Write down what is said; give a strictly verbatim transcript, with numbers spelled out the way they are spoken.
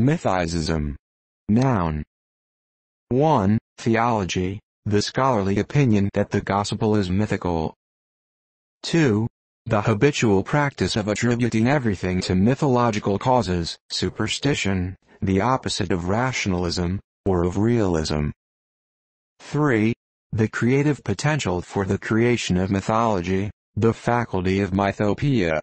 Mythicism. Noun. one. Theology, the scholarly opinion that the gospel is mythical. two. The habitual practice of attributing everything to mythological causes, superstition, the opposite of rationalism, or of realism. three. The creative potential for the creation of mythology, the faculty of mythopoeia.